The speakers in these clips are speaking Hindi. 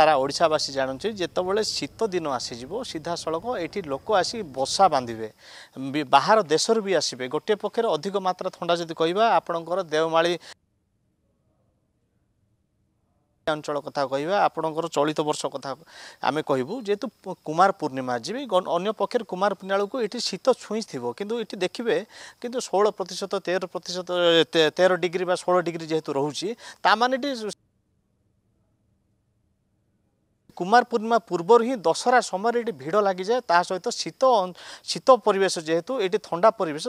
सारा ओडावासी जानते जितेबाला शीत दिन आसीज सीधा सड़क ये लोक आसी बसा बांधे बाहर देश भी आसवे गोटे पक्षर अधिक मात्रा थंडा जब कह आपणकर देवमाली अंचल कथा कह आपणकर चलित वर्ष कथा आम कहूँ जेहेतु कुमार पूर्णिमा जी अगर पक्षर कुमार पूर्णिमा को ये शीत छुई थी कितु ये देखिए कि 16% 13% 13 डिग्री 16 डिग्री जेहेतु रोचे ताने कुमार पूर्णिमा पूर्वर ही दशहरा समय ये भिड़ लग जाए ता सहित शीत परिवेश जेहेतु ये ठंडा परिवेश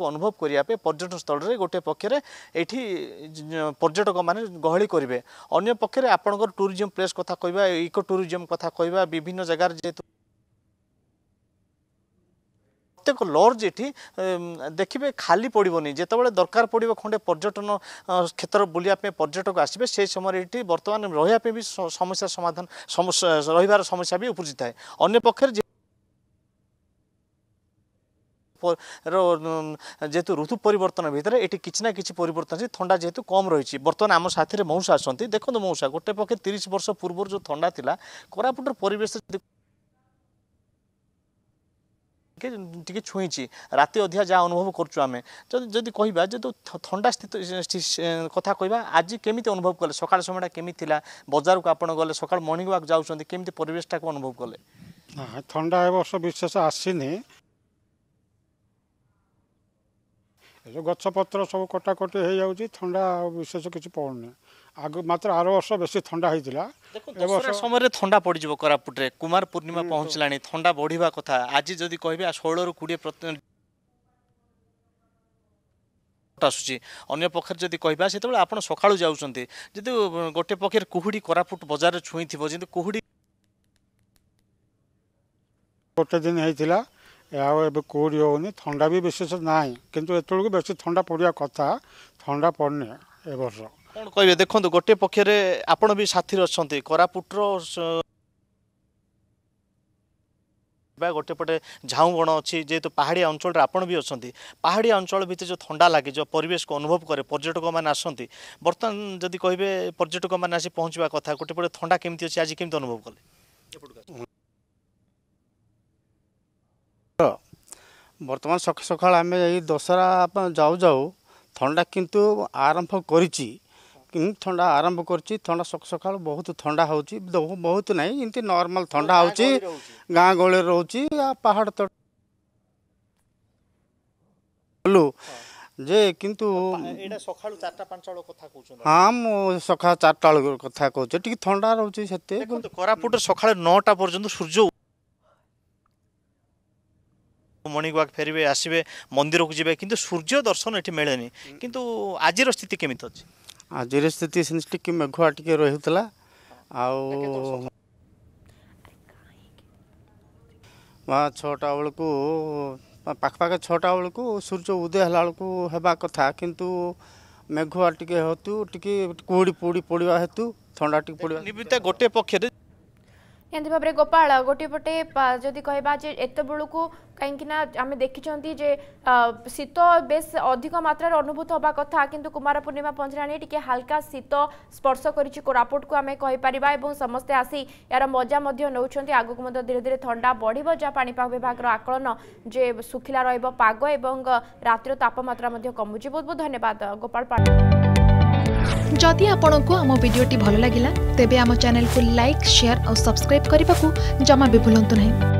को अनुभव करने पर्यटन स्थल में गोटे पक्षर ये पर्यटक मैंने गहली करेंगे अगर पक्षर आपणकर टूरीजम प्लेस कथा कहवा इको टूरीजम कथा कहवा विभिन्न जगार जेहेतु प्रत्येक लज ये देखिए खाली पड़ोनी जितेबाला दरकार पड़ो खंडे पर्यटन क्षेत्र बुलाया पर्यटक आसवे से समय ये बर्तमान रही भी समस्या समाधान रही समस्या भी उपजी थाए अगर पक्षर जेहेतु ऋतु परिवर्तन भितर ये किना कि परिवर्तन थंडा जेहेतु कम रही बर्तमान आम साथी मौसा आसती देखो मौसा गोटे पक्षे 30 वर्ष पूर्व जो थंडा था कोरापुटर परिवेश टी छुई राति अधिया जहाँ अनुभव करुँ आम जदि कह थंडा स्थित कथा कह आज केमी अनुभव कले सका समय केमी बजार को आपड़ गले सका मर्णिंग वाक जाऊँच केमी परेशा को अनुभव कले थंडा ए वर्ष विशेष आसनी गछपतर सब कटाकटी हो जाऊँगी थंडा विशेष किसी पड़ना आग मात्र आर वर्ष बेस थंडा होता समय थंडा पड़ज कोरापुटे कुमार पूर्णिमा पहुँचला थंडा बढ़िया कथा आज जदि कह 16 ରୁ 20 आसू पक्षर जब कह से आप सका जाती जो गोटे पक्षर कुहुड़ी कोरापुट बजार छुई थी जो कुहुड़ी गोटे दिन होता कोड़ी होनी थंडा भी विशेष ना कितु एतु बेस थंडा पड़ा कथा थंडा पड़ने ए वर्ष कौन कह देखो गोटे पक्षर आपण भी साथी अच्छा कोरापुटर गोटे पटे झाऊ बण अच्छी जेहेतु पहाड़िया अंचल आपण भी अच्छा पहाड़िया अंचल भितर जो थंडा लगे जो परिवेश को अनुभव करे पर्यटक मैंने आसती बर्तमान जदि कहे पर्यटक मैंने आसी पहुँचवा कथा गोटे पटे थंडा केमती अच्छे आज केमती अनुभव कले बर्तमान सका सका आम ये दशहरा जाऊ जाऊ थंडा किंतु आरंभ करिछि थंडा आरंभ करिछि थंडा सका सका बहुत थंडा होछि बहुत नहीं इमती नॉर्मल थंडा होछि गाँ गहली रोची पहाड़ तट बोलू जे किंतु सकाल 4-5 कथा कहूँ हाँ मुझे सका 4 कथा कहूँ टी थंडा रोचे से कोरापुट सका 9टा पर्यंत सूर्य मॉर्निंग वाक फेरवे आसवे मंदिर को जब कि सूर्य दर्शन ये मिलेनि किंतु आज स्थिति केमी अच्छे आज स्थिति से मेघुआ टे रही आ 6टा बेल को पाखपाखे 6टा बेल को सूर्य उदय होगा कथा किंतु मेघुआ टे हेतु टी कुड़ी पोड़ी पड़ा हेतु थंडा टी पड़ा गोटे पक्षर निहती भाव में गोपाल गोटेपटे जदि कहवा एत बेलू कहीं आम देखी जे शीत बेस अधिक मात्रा अनुभूत होगा कथा किंतु कुमार पूर्णिमा पंचराणी टी हाल्का शीत स्पर्श कर कोरापुट को आम कहीपर समस्ते आसी यार मजा नौ आग को धीरे धीरे थंडा बढ़ जहाँ पाणीपाग विभाग आकलन जे सुखिला रग एवं रातिर तापमात्रा कमुच बहुत बहुत धन्यवाद गोपाल पाटिल। जदि आपण को आम वीडियोटी भल लागिला तेबे आम चैनल को लाइक शेयर और सब्सक्राइब करने को जमा भी भूलंतु नहीं।